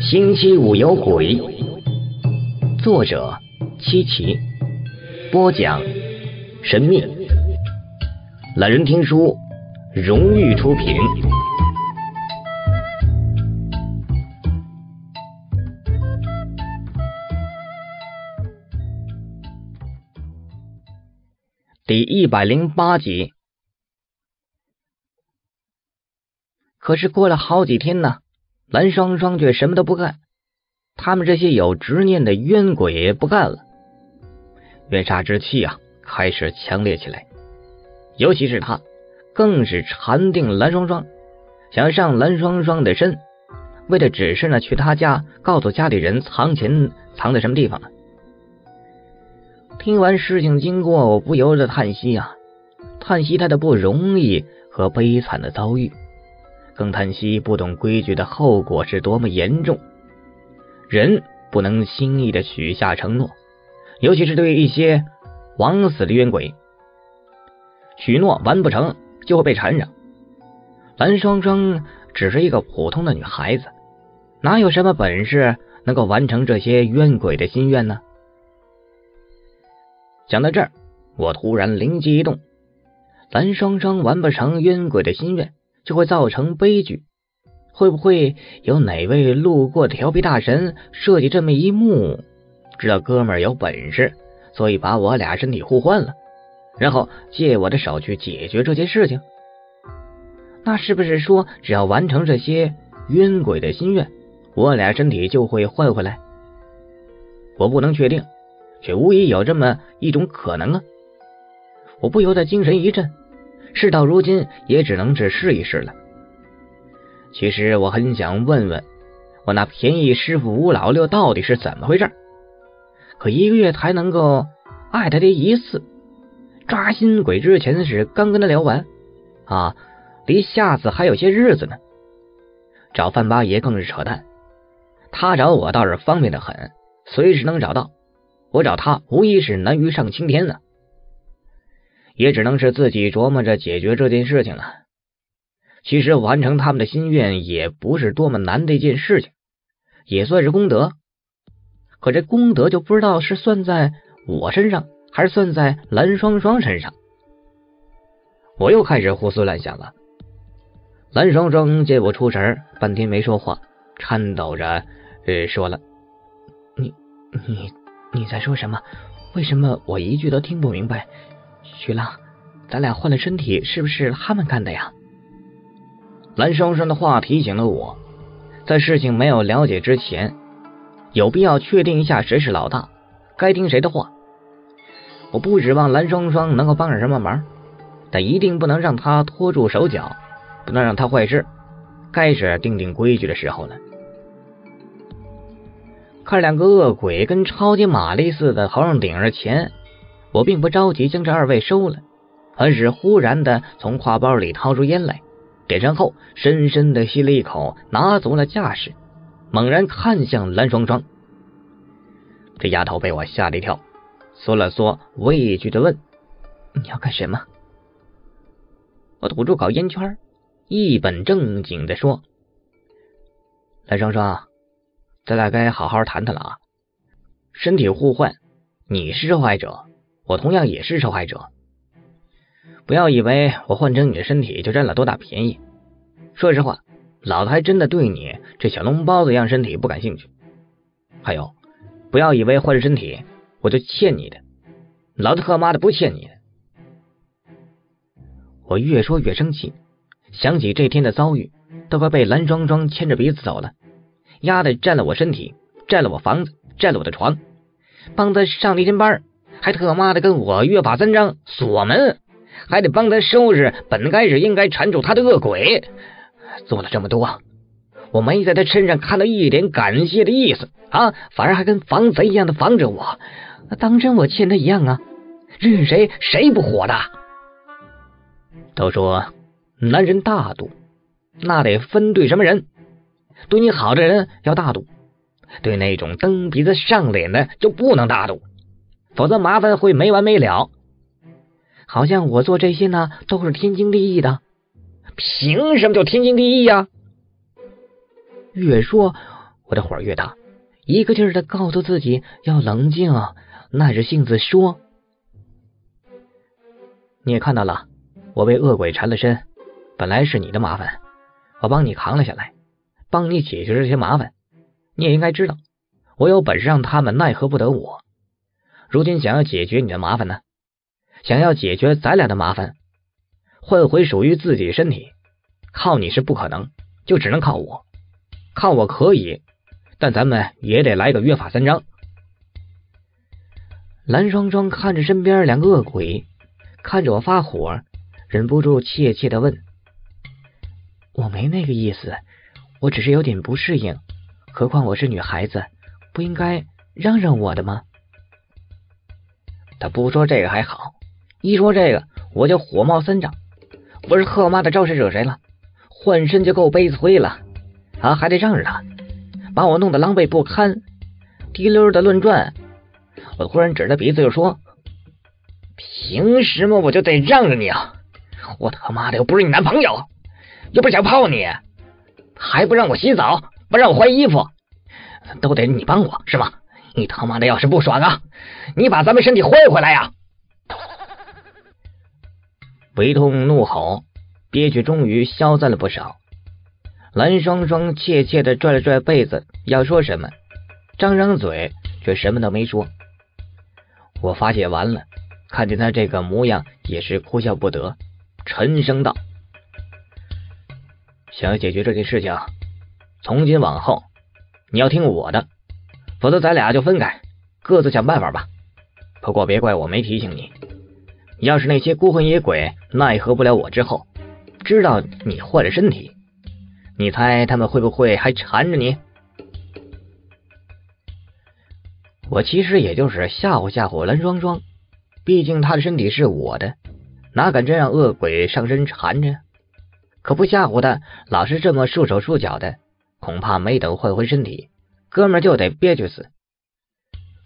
星期五有鬼，作者七奇，播讲神秘，懒人听书荣誉出品。第108集。可是过了好几天呢，蓝双双却什么都不干，他们这些有执念的冤鬼也不干了。怨煞之气啊，开始强烈起来，尤其是他，更是缠定蓝双双，想上蓝双双的身，为的只是呢去他家告诉家里人藏钱藏在什么地方。听完事情经过，我不由得叹息啊，叹息他的不容易和悲惨的遭遇。更叹息不懂规矩的后果是多么严重。人不能轻易的许下承诺，尤其是对一些枉死的冤鬼，许诺完不成就会被缠上。蓝双双只是一个普通的女孩子，哪有什么本事能够完成这些冤鬼的心愿呢？讲到这儿，我突然灵机一动，蓝双双完不成冤鬼的心愿，就会造成悲剧，会不会有哪位路过的调皮大神设计这么一幕？知道哥们儿有本事，所以把我俩身体互换了，然后借我的手去解决这些事情。那是不是说，只要完成这些冤鬼的心愿，我俩身体就会换回来？我不能确定，却无疑有这么一种可能啊！我不由得精神一振。事到如今也只能是试一试了。其实我很想问问我那便宜师傅吴老六到底是怎么回事，可一个月才能够爱他这一次，抓心鬼之前是刚跟他聊完啊，离下次还有些日子呢。找范八爷更是扯淡，他找我倒是方便的很，随时能找到，我找他无疑是难于上青天呢。也只能是自己琢磨着解决这件事情了。其实完成他们的心愿也不是多么难的一件事情，也算是功德。可这功德就不知道是算在我身上，还是算在蓝双双身上。我又开始胡思乱想了。蓝双双见我出神，半天没说话，颤抖着说了：“你在说什么？为什么我一句都听不明白？徐浪，咱俩换了身体，是不是他们干的呀？”蓝双双的话提醒了我，在事情没有了解之前，有必要确定一下谁是老大，该听谁的话。我不指望蓝双双能够帮上什么忙，但一定不能让他拖住手脚，不能让他坏事。该是定定规矩的时候了。看两个恶鬼跟超级玛丽似的头上顶着钱，我并不着急将这二位收了，而是忽然的从挎包里掏出烟来，点上后深深的吸了一口，拿足了架势，猛然看向蓝双双。这丫头被我吓了一跳，缩了缩，畏惧的问：“你要干什么？”我吐出口烟圈，一本正经的说：“蓝双双，咱俩该好好谈谈了啊！身体互换，你是受害者，我同样也是受害者，不要以为我换成你的身体就占了多大便宜。说实话，老子还真的对你这小笼包子一样身体不感兴趣。还有，不要以为换身体我就欠你的，老子他妈的不欠你的。”我越说越生气，想起这天的遭遇，都快被蓝双双牵着鼻子走了，丫的占了我身体，占了我房子，占了我的床，帮他上了一天班，还特妈的跟我约法三章锁门，还得帮他收拾本该是应该缠住他的恶鬼。做了这么多，我没在他身上看到一点感谢的意思啊，反而还跟防贼一样的防着我，当真我欠他一样啊，任谁谁不火的。都说男人大度，那得分对什么人，对你好的人要大度，对那种蹬鼻子上脸的就不能大度，否则麻烦会没完没了。好像我做这些呢都是天经地义的，凭什么就天经地义呀？越说我的火越大，一个劲儿的告诉自己要冷静，耐着性子说。你也看到了，我为恶鬼缠了身，本来是你的麻烦，我帮你扛了下来，帮你解决这些麻烦。你也应该知道，我有本事让他们奈何不得我。如今想要解决你的麻烦呢，想要解决咱俩的麻烦，换回属于自己身体，靠你是不可能，就只能靠我。靠我可以，但咱们也得来个约法三章。蓝双双看着身边两个恶鬼，看着我发火，忍不住怯怯的问：“我没那个意思，我只是有点不适应。何况我是女孩子，不应该让让我的吗？”他不说这个还好，一说这个我就火冒三丈。不是贺妈的招谁惹谁了？换身就够悲催了啊！还得让着他，把我弄得狼狈不堪，滴溜的乱转。我忽然指着鼻子就说：“凭什么我就得让着你啊？我他妈的又不是你男朋友，又不想泡你，还不让我洗澡，不让我换衣服，都得你帮我是吗？你他妈的要是不爽啊，你把咱们身体换回来呀！”悲痛怒吼，憋屈终于消散了不少。蓝双双怯怯的拽了拽被子，要说什么，张张嘴却什么都没说。我发泄完了，看见他这个模样也是哭笑不得，沉声道：“想要解决这件事情，从今往后你要听我的，否则咱俩就分开，各自想办法吧。不过别怪我没提醒你，要是那些孤魂野鬼奈何不了我之后，知道你换了身体，你猜他们会不会还缠着你？”我其实也就是吓唬吓唬蓝双双，毕竟他的身体是我的，哪敢真让恶鬼上身缠着？可不吓唬他，老是这么束手束脚的，恐怕没等换回身体，哥们就得憋屈死。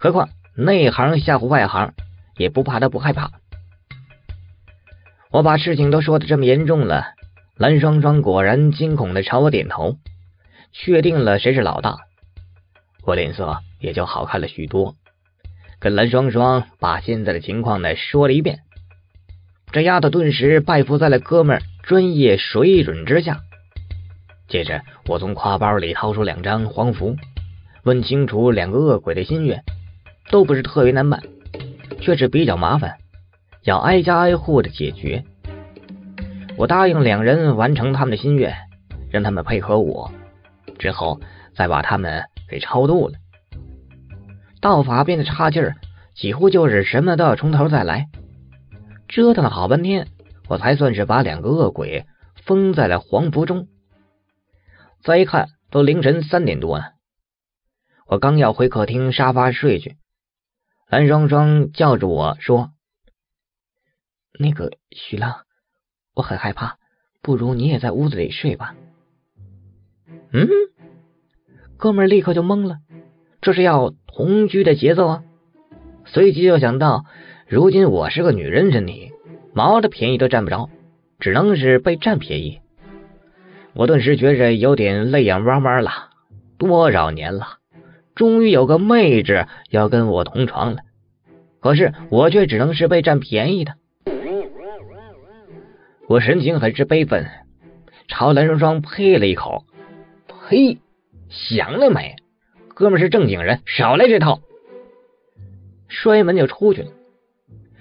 何况内行吓唬外行，也不怕他不害怕。我把事情都说得这么严重了，蓝双双果然惊恐的朝我点头，确定了谁是老大，我脸色也就好看了许多，跟蓝双双把现在的情况呢说了一遍。这丫头顿时拜服在了哥们儿专业水准之下。接着我从挎包里掏出两张黄符，问清楚两个恶鬼的心愿，都不是特别难办，却是比较麻烦，要挨家挨户的解决。我答应两人完成他们的心愿，让他们配合我，之后再把他们给超度了。道法变得差劲儿，几乎就是什么都要从头再来。折腾了好半天，我才算是把两个恶鬼封在了黄符中。再一看，都凌晨3点多了。我刚要回客厅沙发睡去，蓝双双叫住我说：“那个许浪，我很害怕，不如你也在屋子里睡吧。”嗯，哥们儿立刻就懵了，这是要同居的节奏啊！随即就想到，如今我是个女人身体，毛的便宜都占不着，只能是被占便宜。我顿时觉着有点泪眼汪汪了，多少年了，终于有个妹子要跟我同床了，可是我却只能是被占便宜的。我神情很是悲愤，朝蓝双双呸了一口：“呸，想得美！哥们是正经人，少来这套！”摔门就出去了。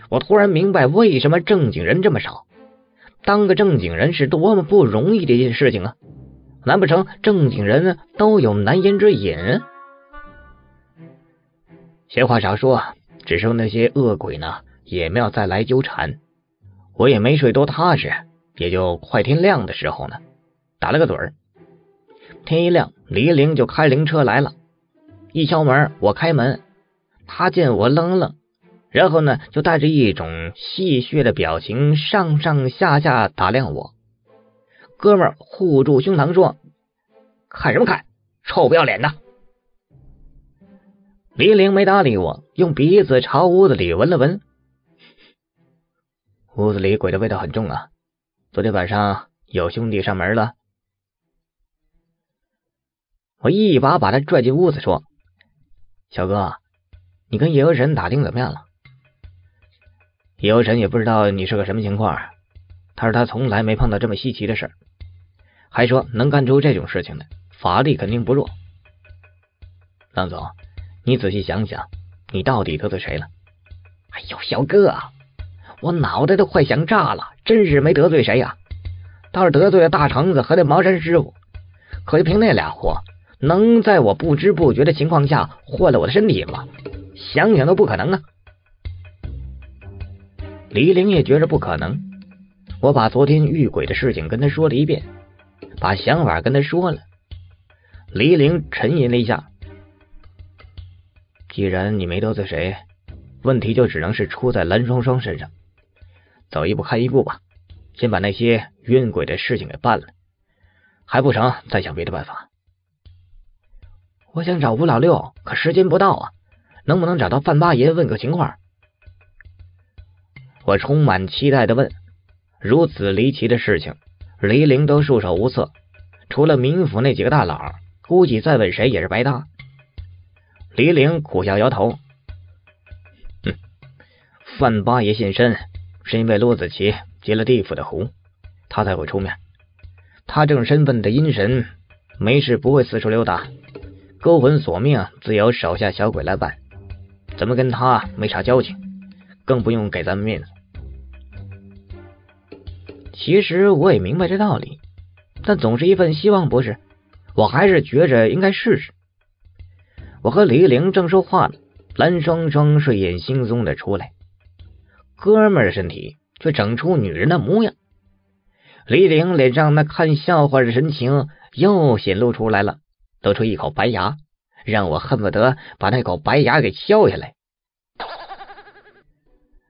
我突然明白为什么正经人这么少，当个正经人是多么不容易的一件事情啊！难不成正经人都有难言之隐？闲话少说，只是那些恶鬼呢，也没有再来纠缠。我也没睡多踏实，也就快天亮的时候呢，打了个盹儿。天一亮，黎玲就开灵车来了。一敲门，我开门，他见我愣愣，然后呢就带着一种戏谑的表情上上下下打量我。哥们儿护住胸膛说：“看什么看，臭不要脸的！”黎玲没搭理我，用鼻子朝屋子里闻了闻。屋子里鬼的味道很重啊，昨天晚上有兄弟上门了。我一把把他拽进屋子，说：“小哥，你跟夜游神打听怎么样了？夜游神也不知道你是个什么情况，他说他从来没碰到这么稀奇的事，还说能干出这种事情的，法力肯定不弱。”浪总，你仔细想想，你到底得罪谁了？哎呦，小哥，我脑袋都快想炸了，真是没得罪谁呀、倒是得罪了大橙子和那茅山师傅。可就凭那俩货，能在我不知不觉的情况下祸了我的身体吗？想想都不可能啊！黎玲也觉着不可能。我把昨天遇鬼的事情跟他说了一遍，把想法跟他说了。黎玲沉吟了一下，既然你没得罪谁，问题就只能是出在蓝双双身上。走一步看一步吧，先把那些冤鬼的事情给办了，还不成再想别的办法。我想找吴老六，可时间不到啊，能不能找到范八爷问个情况？我充满期待的问。如此离奇的事情，黎玲都束手无策，除了冥府那几个大佬，估计再问谁也是白搭。黎玲苦笑摇头，范八爷现身是因为骆子琪截了地府的狐，他才会出面。他这种身份的阴神，没事不会四处溜达，勾魂索命自有手下小鬼来办，咱们跟他没啥交情，更不用给咱们面子。其实我也明白这道理，但总是一份希望不是，我还是觉着应该试试。我和黎玲正说话呢，蓝双双睡眼惺忪的出来，哥们儿的身体却整出女人的模样。黎玲脸上那看笑话的神情又显露出来了，露出一口白牙，让我恨不得把那口白牙给敲下来。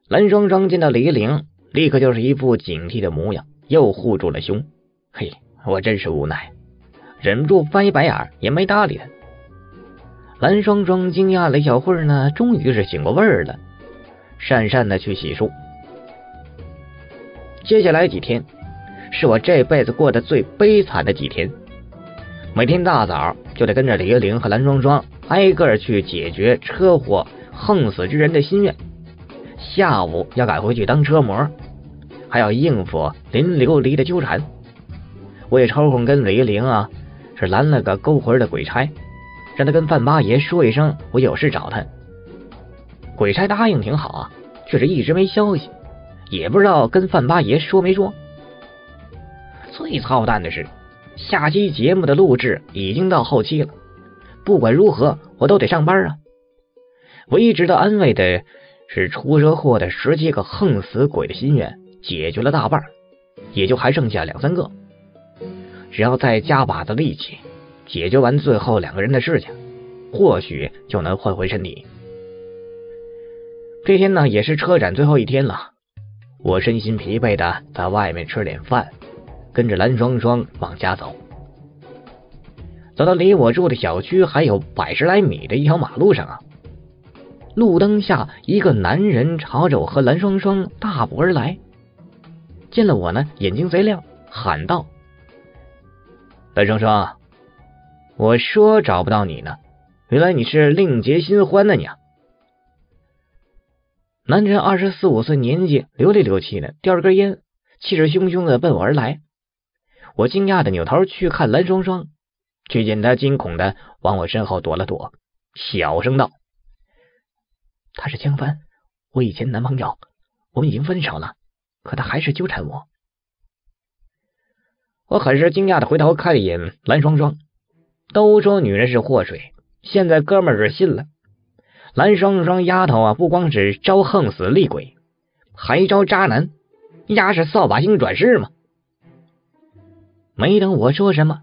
蓝双双见到黎玲，立刻就是一副警惕的模样，又护住了胸。嘿，我真是无奈，忍不住翻一白眼，也没搭理他。蓝双双惊讶了一小会儿呢，终于是醒过味儿了，讪讪的去洗漱。接下来几天是我这辈子过得最悲惨的几天，每天大早就得跟着李玲和蓝双双挨个去解决车祸横死之人的心愿，下午要赶回去当车模，还要应付林琉璃的纠缠。我也抽空跟李玲是拦了个勾魂的鬼差，让他跟范八爷说一声我有事找他。鬼差答应挺好却是一直没消息，也不知道跟范八爷说没说。最操蛋的是，下期节目的录制已经到后期了，不管如何我都得上班啊。唯值得安慰的是，出车祸的17个横死鬼的心愿解决了大半，也就还剩下2-3个，只要再加把子力气解决完最后2个人的事情，或许就能换回身体。这天呢也是车展最后一天了，我身心疲惫的在外面吃点饭，跟着蓝双双往家走。走到离我住的小区还有100来米的一条马路上路灯下一个男人朝着我和蓝双双大步而来，见了我呢眼睛贼亮，喊道：“蓝双双，我说找不到你呢，原来你是另结新欢的你啊！”男人24-25岁年纪，流里流气的，叼着根烟，气势汹汹的奔我而来。我惊讶的扭头去看蓝双双，却见他惊恐的往我身后躲了躲，小声道：“他是江帆，我以前男朋友，我们已经分手了，可他还是纠缠我。”我很是惊讶的回头看了一眼蓝双双，都说女人是祸水，现在哥们儿是信了。蓝双双丫头不光是招横死厉鬼，还招渣男，丫是扫把星转世嘛。没等我说什么，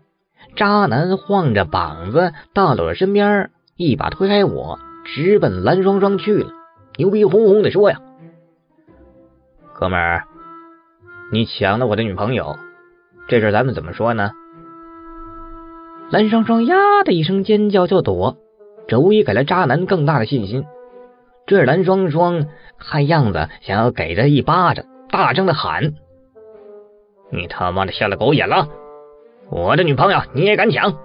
渣男晃着膀子到了我身边，一把推开我，直奔蓝双双去了，牛逼哄哄的说呀：“哥们儿，你抢了我的女朋友，这事咱们怎么说呢？”蓝双双呀的一声尖叫就躲，这无疑给了渣男更大的信心。追着蓝双双，看样子想要给他一巴掌，大声的喊：“你他妈的瞎了狗眼了！我的女朋友你也敢抢，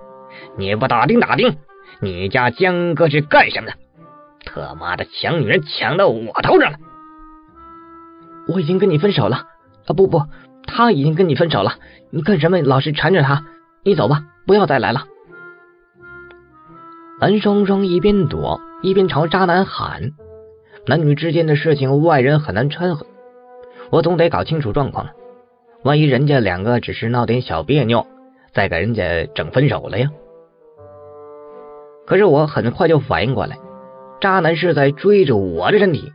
你不打听打听，你家江哥是干什么的？他妈的抢女人抢到我头上了！我已经跟你分手了啊！不，他已经跟你分手了，你干什么老是缠着他？你走吧，不要再来了。蓝双双一边躲一边朝渣男喊：“男女之间的事情，外人很难掺和，我总得搞清楚状况了。万一人家两个只是闹点小别扭，再给人家整分手了呀！”可是我很快就反应过来，渣男是在追着我的身体，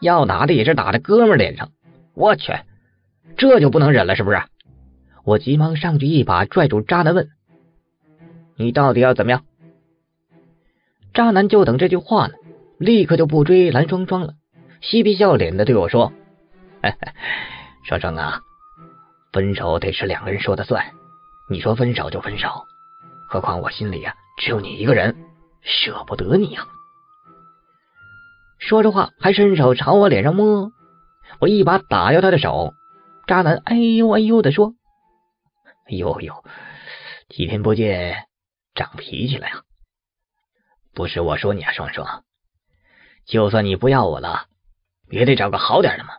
要打的也是打在哥们脸上。我去，这就不能忍了是不是？我急忙上去一把拽住渣男问：“你到底要怎么样？”渣男就等这句话呢，立刻就不追蓝双双了，嬉皮笑脸的对我说：“双双啊，分手得是两个人说的算，你说分手就分手，何况我心里啊只有你一个人，舍不得你啊。”说着话还伸手朝我脸上摸，我一把打掉他的手。渣男哎呦哎呦的说：“哎呦呦，几天不见长脾气了呀。不是我说你啊，双双，就算你不要我了，也得找个好点的嘛。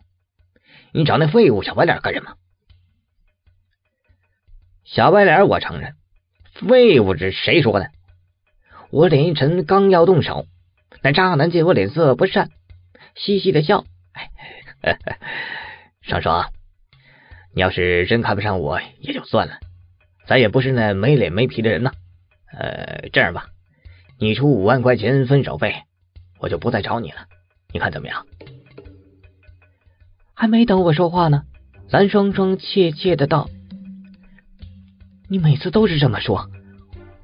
你找那废物小白脸干什么？”小白脸我承认，废物是谁说的？我脸一沉，刚要动手，那渣男见我脸色不善，嘻嘻的笑：“双双，你要是真看不上我也就算了，咱也不是那没脸没皮的人呐。这样吧，你出5万块钱分手费，我就不再找你了，你看怎么样？”还没等我说话呢，蓝双双怯怯的道：“你每次都是这么说，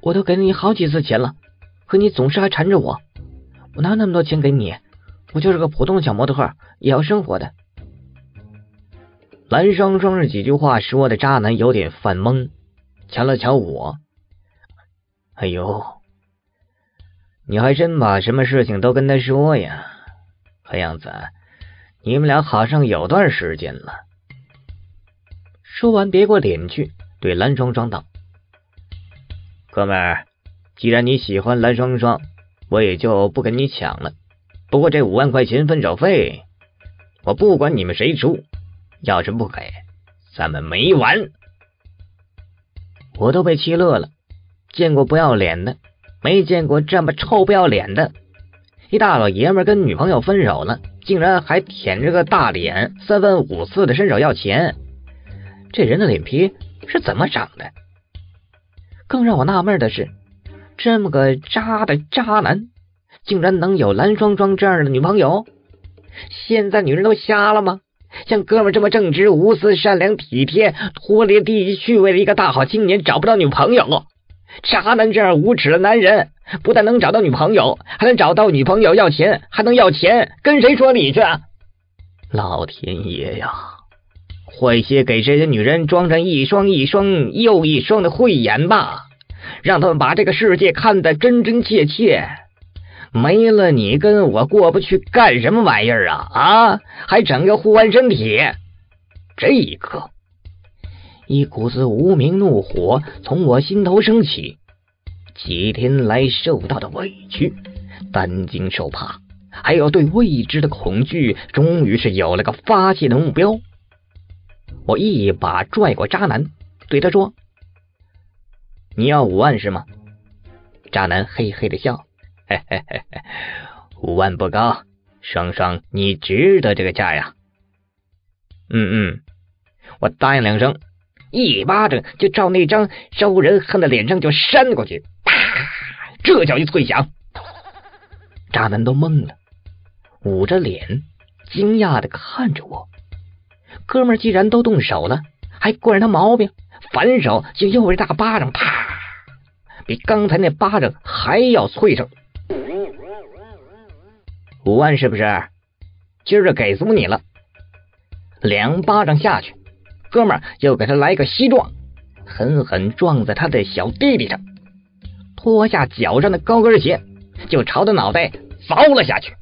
我都给你好几次钱了，可你总是还缠着我，我哪有那么多钱给你？我就是个普通小模特，也要生活的。”蓝双双这几句话说的渣男有点犯懵，瞧了瞧我：“哎呦，你还真把什么事情都跟他说呀？看样子你们俩好像有段时间了。”说完别过脸去，对蓝双双道：“哥们儿，既然你喜欢蓝双双，我也就不跟你抢了。不过这5万块钱分手费，我不管你们谁出，要是不给，咱们没完。”我都被气乐了，见过不要脸的，没见过这么臭不要脸的，一大老爷们跟女朋友分手了，竟然还舔着个大脸，三番五次的伸手要钱，这人的脸皮是怎么长的？更让我纳闷的是，这么个渣的渣男，竟然能有蓝双双这样的女朋友？现在女人都瞎了吗？像哥们这么正直、无私、善良、体贴、脱离低级趣味的一个大好青年，找不到女朋友。渣男这样无耻的男人，不但能找到女朋友，还能找到女朋友要钱，还能要钱，跟谁说理去啊？老天爷呀，快些给这些女人装上一双一双又一双的慧眼吧，让他们把这个世界看得真真切切。没了你跟我过不去干什么玩意儿啊？还整个互换身体。这一刻，一股子无名怒火从我心头升起，几天来受到的委屈、担惊受怕，还有对未知的恐惧，终于是有了个发泄的目标。我一把拽过渣男，对他说：“你要5万是吗？”渣男嘿嘿的笑：“5万不高，双双你值得这个价呀。”“嗯。”我答应两声。一巴掌就照那张招人恨的脸上就扇过去，啪！这叫一脆响，渣男都懵了，捂着脸，惊讶的看着我。哥们儿既然都动手了，还惯着他毛病，反手就又是大巴掌，啪！比刚才那巴掌还要脆声。“5万是不是？今儿就给足你了。”两巴掌下去。哥们儿又给他来个膝撞，狠狠撞在他的小弟弟上，脱下脚上的高跟鞋就朝他脑袋凿了下去。